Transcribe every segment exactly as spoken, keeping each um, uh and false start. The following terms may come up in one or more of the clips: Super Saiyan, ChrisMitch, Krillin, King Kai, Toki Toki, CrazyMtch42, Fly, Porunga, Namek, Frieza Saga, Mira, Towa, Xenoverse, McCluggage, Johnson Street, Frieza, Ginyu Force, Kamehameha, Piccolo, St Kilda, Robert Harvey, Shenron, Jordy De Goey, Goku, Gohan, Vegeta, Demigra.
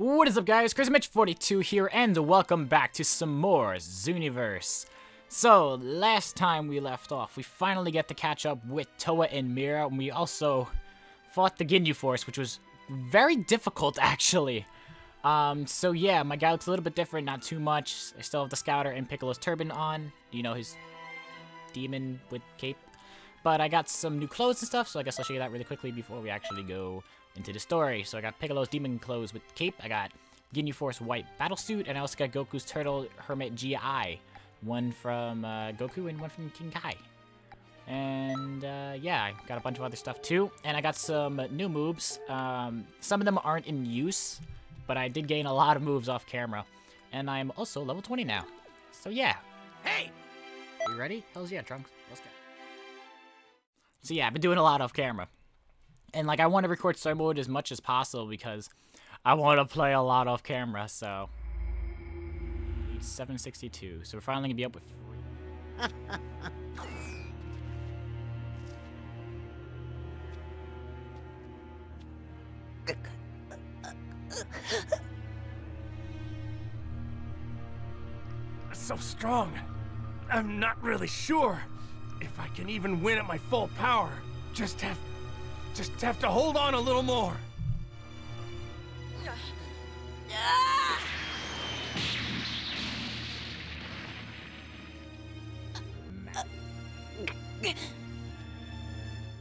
What is up, guys? ChrisMitch forty-two here, and welcome back to some more Xenoverse. So, last time we left off, we finally get to catch up with Towa and Mira, and we also fought the Ginyu Force, which was very difficult, actually. Um, so yeah, my guy looks a little bit different, not too much. I still have the scouter and Piccolo's turban on. You know, his demon with cape. But I got some new clothes and stuff, so I guess I'll show you that really quickly before we actually go into the story. So I got Piccolo's demon clothes with cape, I got Ginyu Force white battle suit, and I also got Goku's turtle hermit G I. One from uh, Goku and one from King Kai. And uh, yeah, I got a bunch of other stuff too. And I got some new moves. Um, some of them aren't in use, but I did gain a lot of moves off camera. And I'm also level twenty now. So yeah. Hey! You ready? Hells yeah, Trunks. Let's go. So yeah, I've been doing a lot off camera. And like, I want to record story mode as much as possible because I want to play a lot off camera, so. seven sixty-two, so we're finally gonna be up with forty. So strong. I'm not really sure if I can even win at my full power. Just have Just have to hold on a little more.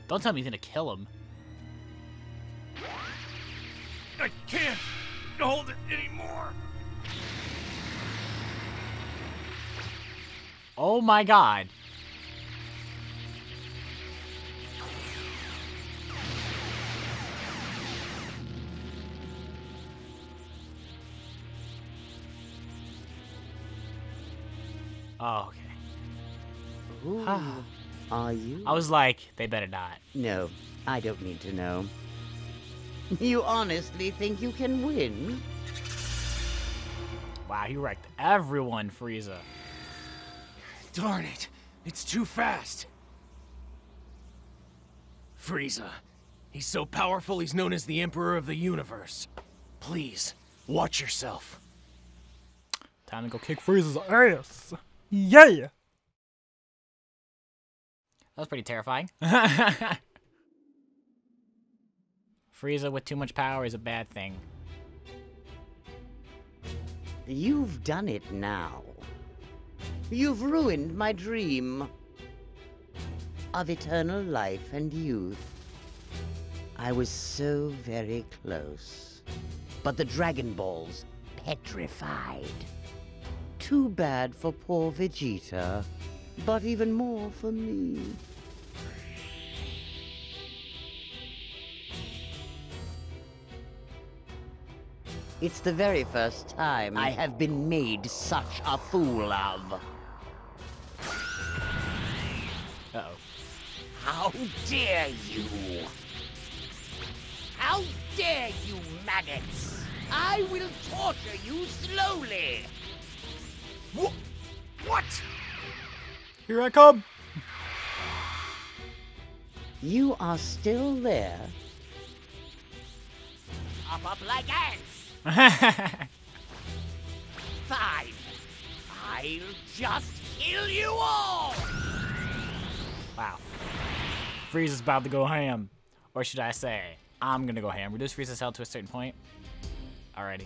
Don't tell me he's gonna kill him. I can't hold it anymore. Oh my god. Oh, okay. Ooh, are you? I was like, they better not. No, I don't need to know. You honestly think you can win? Wow, you wrecked everyone, Frieza. Darn it, it's too fast. Frieza, he's so powerful he's known as the Emperor of the Universe. Please, watch yourself. Time to go kick Frieza's ass. Yeah! That was pretty terrifying. Frieza with too much power is a bad thing. You've done it now. You've ruined my dream of eternal life and youth. I was so very close, but the Dragon Balls petrified. Too bad for poor Vegeta, but even more for me. It's the very first time I have been made such a fool of. Uh-oh. How dare you! How dare you, maggots! I will torture you slowly! Wh what? Here I come. You are still there. Up, up like ants. Fine. I'll just kill you all. Wow. Frieza's about to go ham. Or should I say, I'm gonna go ham. Reduce Frieza's health to a certain point. Alrighty.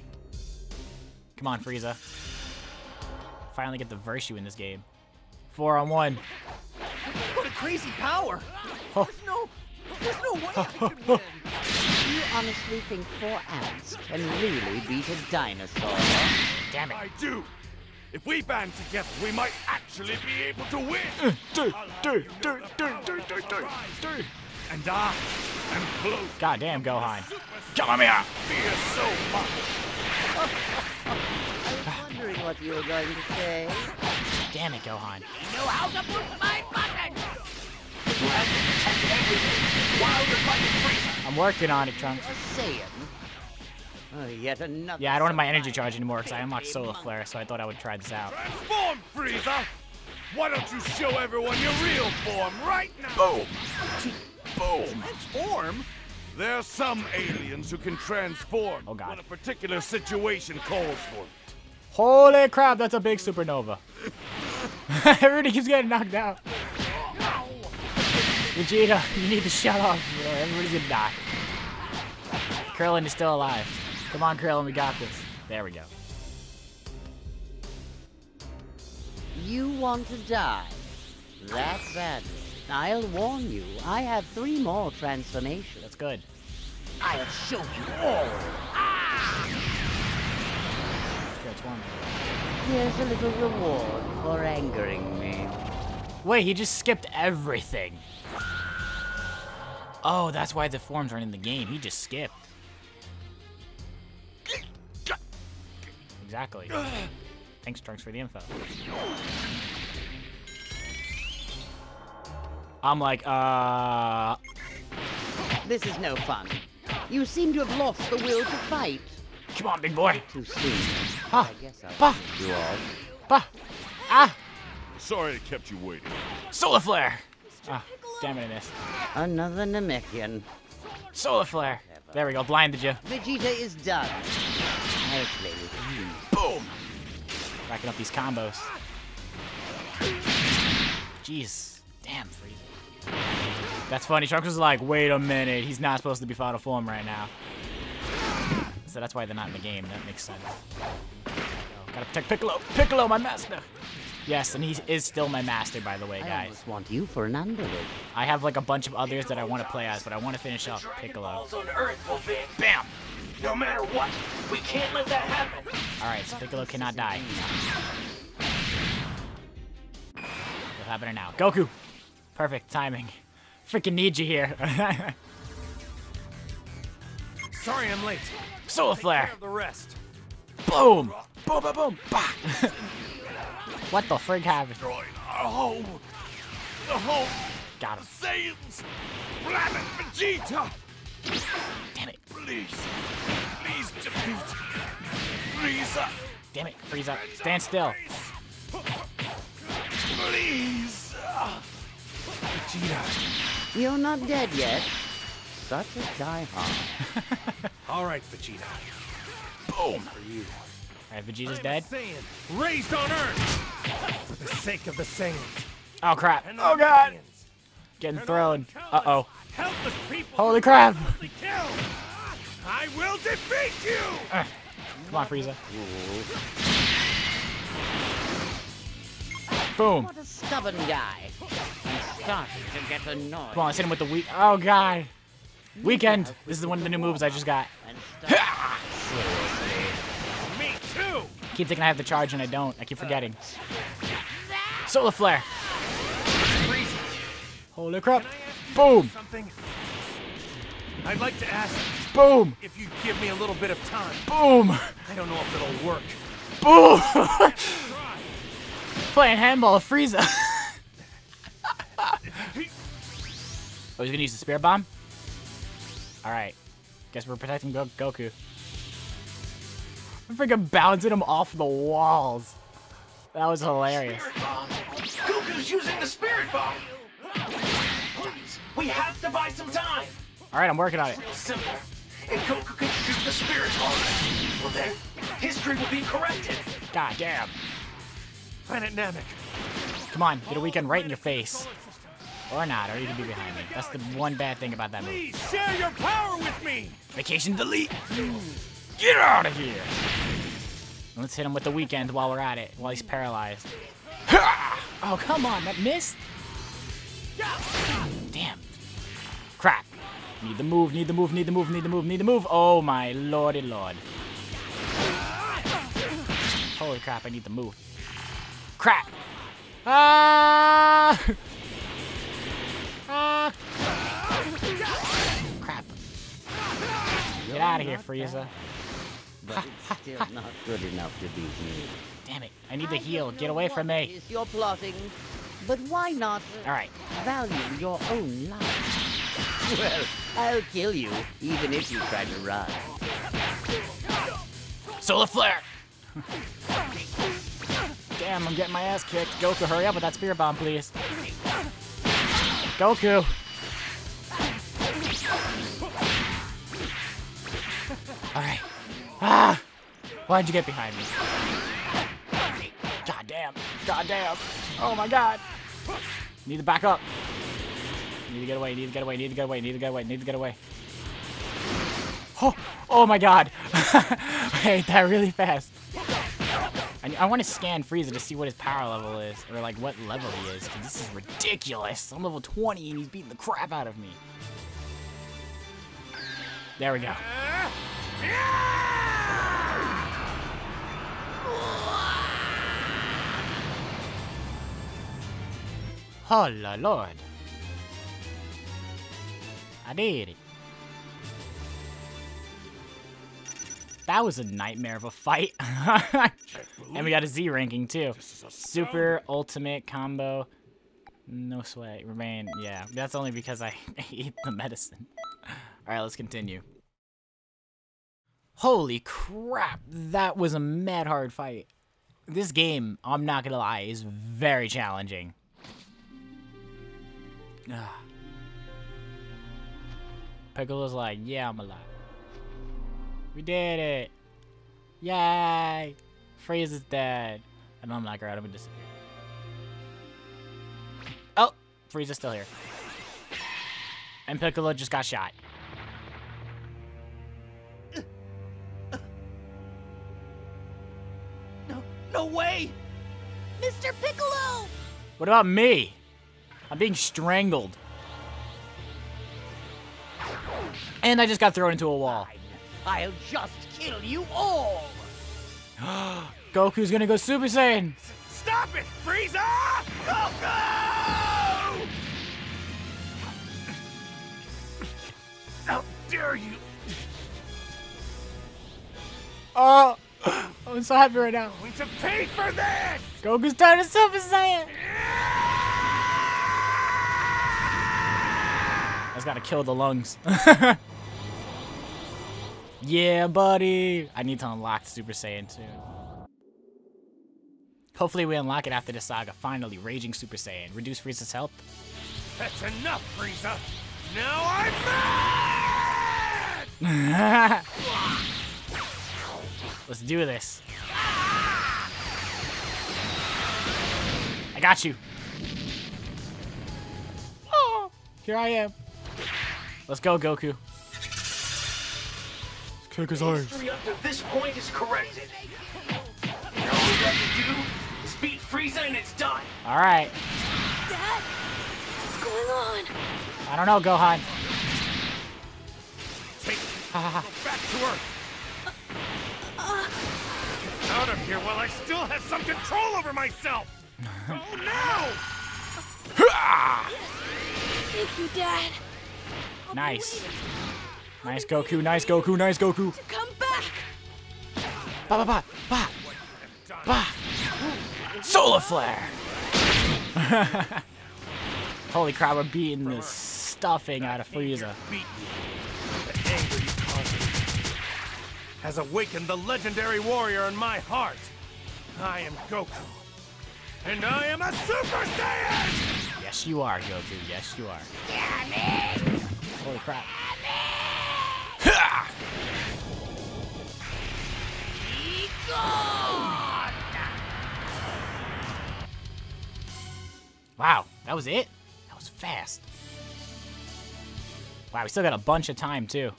Come on, Frieza. Finally get the virtue in this game. Four on one. What a crazy power! Oh. There's no, there's no way I could win. You honestly think four ants can really beat a dinosaur? Damn it! I do. If we band together, we might actually be able to win. Do, do, do, do, do, do, do. And I am close. Goddamn, Gohan! Come here. Fear so much. What you were going to say. Damn it, Gohan. You know how to push my buttons! I'm working on it, Trunks. Oh, yet another yeah, I don't have my energy charge anymore because I unlocked Solar Flare, so I thought I would try this out. Transform, Frieza! Why don't you show everyone your real form right now? Boom! Boom! Transform? There are some aliens who can transform oh, God. when a particular situation calls for it. Holy crap, that's a big supernova. Everybody keeps getting knocked out. Vegeta, you need to shut up. Everybody's gonna die. Krillin is still alive. Come on, Krillin, we got this. There we go. You want to die? That's bad. I'll warn you, I have three more transformations. That's good. I'll show you all. Ah! Transform. Here's a little reward for angering me. Wait, he just skipped everything. Oh, that's why the forms aren't in the game. He just skipped. Exactly. Thanks, Trunks, for the info. I'm like, uh... this is no fun. You seem to have lost the will to fight. Come on, big boy. Too soon. Huh. I guess I'll bah. You off. Bah. Ah. Sorry I kept you waiting. Solar flare. Ah, damn it, I missed. Another Namekian. Solar flare. There we go. Blinded you. Vegeta is done. Boom. Racking up these combos. Jeez. Damn, Frieza. That's funny. Trunks was like, wait a minute, he's not supposed to be final form right now. So that's why they're not in the game. That makes sense. Gotta protect Piccolo. Piccolo, my master. Yes, and he is still my master, by the way, guys. I almost want you for an underling. I have like a bunch of others that I want to play as, but I want to finish off Piccolo. Bam! No matter what, we can't let that happen. All right, so Piccolo cannot die. What's happening now? Goku. Perfect timing. Freaking need you here. Sorry I'm late. Solar flare. The rest. Boom. Boom, boom, boom. Bah. What the frig happened? Destroyed our home. The home. Got him. Saves planet Vegeta. Damn it. Please. Please defeat Frieza. Damn it, Frieza. Stand still. Please. Vegeta. You're not dead yet. Such a diehard. All right, Vegeta. Boom. For you. All right, Vegeta's I'm dead. Saiyan, raised on Earth for the sake of the Saiyans. Oh crap! And oh God! Millions. Getting and thrown. Uh oh. Helpless people. Holy crap! I will defeat you. Uh, come on, Frieza. Boom. What a stubborn guy. I'm starting to get annoyed. Come on, let's hit him with the weak. Oh, God. Weekend. This is one of the new moves I just got. Me too. Keep thinking I have the charge and I don't. I keep forgetting. Solar flare. Holy crap. Boom. I'd like to ask. Boom. If you give me a little bit of time. Boom. I don't know if it'll work. Boom. Playing handball with Frieza. Oh, he's gonna use the spear bomb? Alright. Guess we're protecting Go Goku. I'm freaking bouncing him off the walls. That was hilarious. Goku's using the spirit bomb! Please, we have to buy some time! Alright, I'm working on it. It's real simple. If Goku can shoot the spirit bomb, well then, history will be corrected. God damn. Planet Namek. Come on, get a weekend right in your face. Or not, or you can be behind me. That's the one bad thing about that movie. Please share your power with me! Vacation delete! Get out of here! Let's hit him with the weekend while we're at it, while he's paralyzed. Oh, come on, that missed? Damn. Crap. Need the move, need the move, need the move, need the move, need the move. Oh my lordy lord. Holy crap, I need the move. Crap! Ah! Ah! Crap! Get out of here, Frieza! But it's still not good enough to beat me. Damn it! I need to heal. Get away from me! You're plotting, but why not? All right. Value your own life. Well, I'll kill you, even if you try to run. Solar flare! Damn, I'm getting my ass kicked. Goku, hurry up with that spear bomb, please. Goku! Ah! Why'd you get behind me? God damn. God damn. Oh my god. Need to back up. Need to get away. Need to get away. Need to get away. Need to get away. Need to get away. Oh, oh my god. I ate that really fast. I, I want to scan Frieza to see what his power level is. Or like what level he is. 'Cause this is ridiculous. I'm level twenty and he's beating the crap out of me. There we go. Oh la lord. I did it. That was a nightmare of a fight. And we got a Z ranking too. Super ultimate combo. No sweat. Remain. Yeah. That's only because I ate the medicine. Alright, let's continue. Holy crap. That was a mad hard fight. This game, I'm not gonna lie, is very challenging. Ugh. Piccolo's like, yeah, I'm alive. We did it! Yay! Frieza's dead. And I'm like, alright, I'm gonna disappear. Oh! Frieza's still here. And Piccolo just got shot. No, no way! Mister Piccolo! What about me? I'm being strangled. And I just got thrown into a wall. I'll just kill you all! Goku's gonna go Super Saiyan! S Stop it, Frieza! Goku! How dare you! Oh! I'm so happy right now. I'm going to pay for this! Goku's turn to Super Saiyan! That's gotta kill the lungs. Yeah, buddy! I need to unlock Super Saiyan soon. Hopefully we unlock it after the saga. Finally, Raging Super Saiyan. Reduce Frieza's health. That's enough, Frieza! Now I'm mad! Let's do this. I got you! Oh, here I am. Let's go, Goku. Kick his arms. History up to this point is corrected. All we have to do is beat Frieza and it's done. All right. Dad, what's going on? I don't know, Gohan. Take ah. Go back to Earth. Uh, uh. Get out of here while I still have some control over myself. Oh no! Yes. Thank you, Dad. I'll nice. Nice Goku, nice Goku, nice Goku. Come back. Ba ba ba ba ba. Solar flare. Holy crap, we're beating the stuffing out of Frieza. The anger you caused has awakened the legendary warrior in my heart. I am Goku, and I am a Super Saiyan. Yes, you are, Goku. Yes, you are. Damn it. Holy crap. Wow, that was it? That was fast. Wow, we still got a bunch of time, too.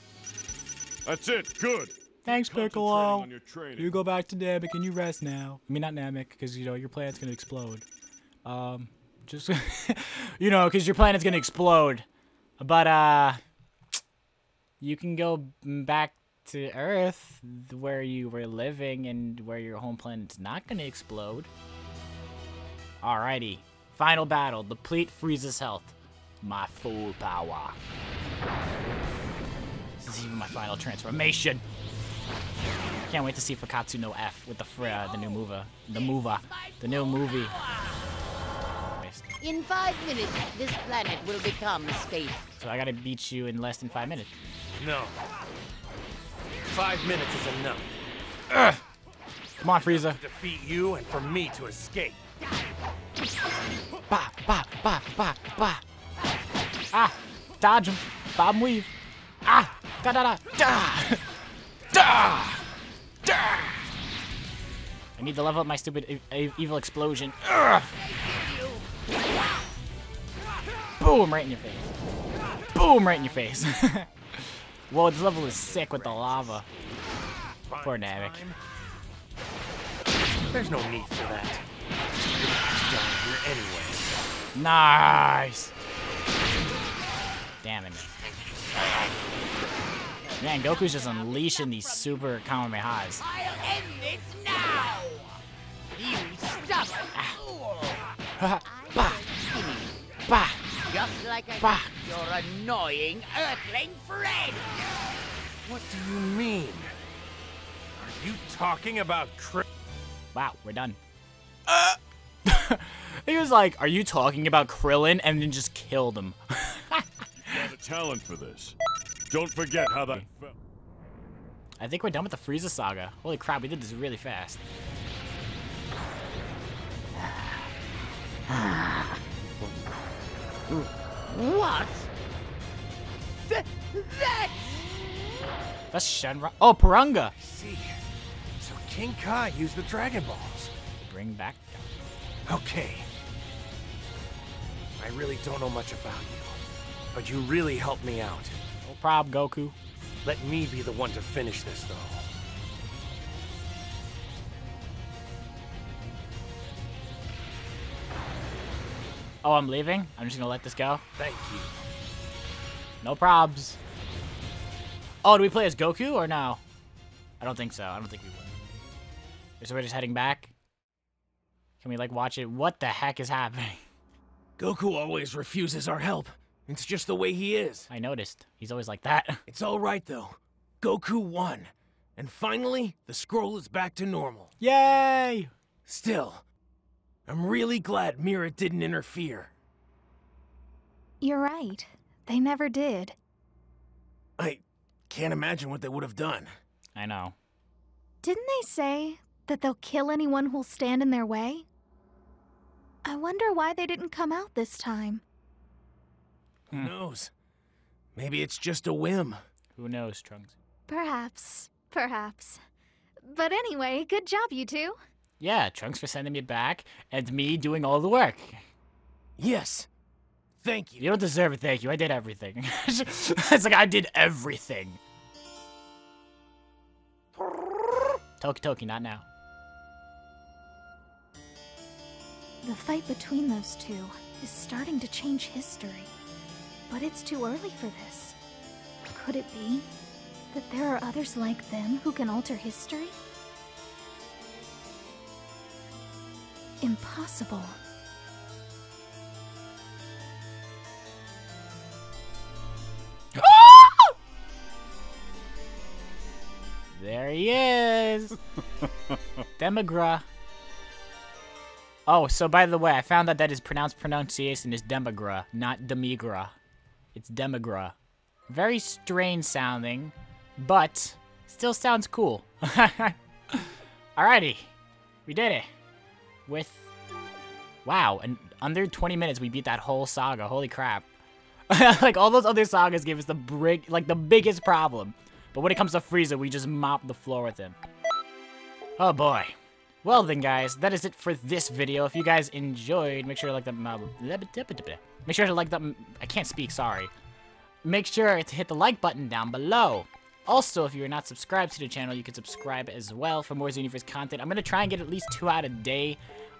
That's it, good. Thanks, Piccolo. You go back to Namek and you rest now. I mean, not Namek, because, you know, your planet's going to explode. Um, just, you know, because your planet's going to explode. But, uh... you can go back to Earth, where you were living and where your home planet's not going to explode. Alrighty. Final battle. Deplete Frieza's health. My full power. This is even my final transformation. I can't wait to see Fukatsu no F with the Frieza, the new mover. The mover. The new movie. In five minutes, this planet will become space. So I gotta beat you in less than five minutes. No. Five minutes is enough. Ugh. Come on, Frieza. To defeat you and for me to escape. Ba, ba, ba, ba, ba. Ah, dodge him. Bob weave. Ah, da, da, da, da. Da. need to level up my stupid e evil explosion. Ugh. Boom! Right in your face. Boom! Right in your face. Whoa, this level is sick with the lava. Poor Namek. There's no need for that. You're down here anyway. Nice. Damn it. Man, Goku's just unleashing these super Kamehamehas. I'll end this now. You stop. Ah. Bah. Bah. Just like I bah. Your annoying earthling friend. What do you mean? Are you talking about Krillin? Wow, we're done. Uh. He was like, "Are you talking about Krillin?" and then just killed him. The talent for this. Don't forget how that felt. I think we're done with the Frieza Saga. Holy crap, we did this really fast. What? Th that's... that's Shenron. Oh, Porunga! I see. So King Kai used the Dragon Balls. Bring back... Okay. I really don't know much about you, but you really helped me out. No prob, Goku. Let me be the one to finish this, though. Oh, I'm leaving? I'm just gonna let this go? Thank you. No probs. Oh, do we play as Goku or no? I don't think so. I don't think we would. So we're just heading back? Can we, like, watch it? What the heck is happening? Goku always refuses our help. It's just the way he is. I noticed. He's always like that. It's all right, though. Goku won. And finally, the scroll is back to normal. Yay! Still, I'm really glad Mira didn't interfere. You're right. They never did. I can't imagine what they would have done. I know. Didn't they say that they'll kill anyone who'll stand in their way? I wonder why they didn't come out this time. Who knows? Maybe it's just a whim. Who knows, Trunks? Perhaps. Perhaps. But anyway, good job, you two. Yeah, Trunks for sending me back, and me doing all the work. Yes. Thank you. You don't deserve a thank you. I did everything. It's like, I did everything. Toki Toki, not now. The fight between those two is starting to change history. But it's too early for this. Could it be that there are others like them who can alter history? Impossible. There he is! Demigra. Oh, so by the way, I found out that his pronounced pronunciation is Demigra, not Demigra. It's Demigra. Very strange sounding, but still sounds cool. Alrighty. We did it. With... wow, in under twenty minutes we beat that whole saga. Holy crap. Like, all those other sagas gave us the big, like, the biggest problem. But when it comes to Frieza, we just mop the floor with him. Oh boy. Well then, guys, that is it for this video. If you guys enjoyed, make sure to like the... Make sure to like the... I can't speak, sorry. Make sure to hit the like button down below. Also, if you are not subscribed to the channel, you can subscribe as well for more Xenoverse content. I'm going to try and get at least two out a day.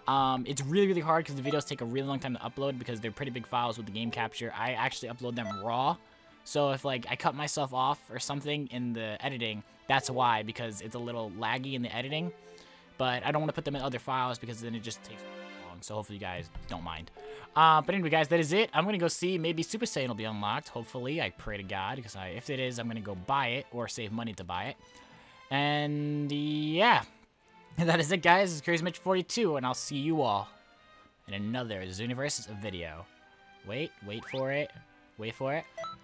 Um, it's really, really hard because the videos take a really long time to upload because they're pretty big files with the game capture. I actually upload them raw. So if, like, I cut myself off or something in the editing, that's why, because it's a little laggy in the editing. But I don't want to put them in other files because then it just takes... so hopefully you guys don't mind. Uh, but anyway, guys, that is it. I'm going to go see. Maybe Super Saiyan will be unlocked. Hopefully. I pray to God. Because I, if it is, I'm going to go buy it or save money to buy it. And yeah. That is it, guys. This is Crazy Mitch forty-two. And I'll see you all in another Xenoverse video. Wait. Wait for it. Wait for it.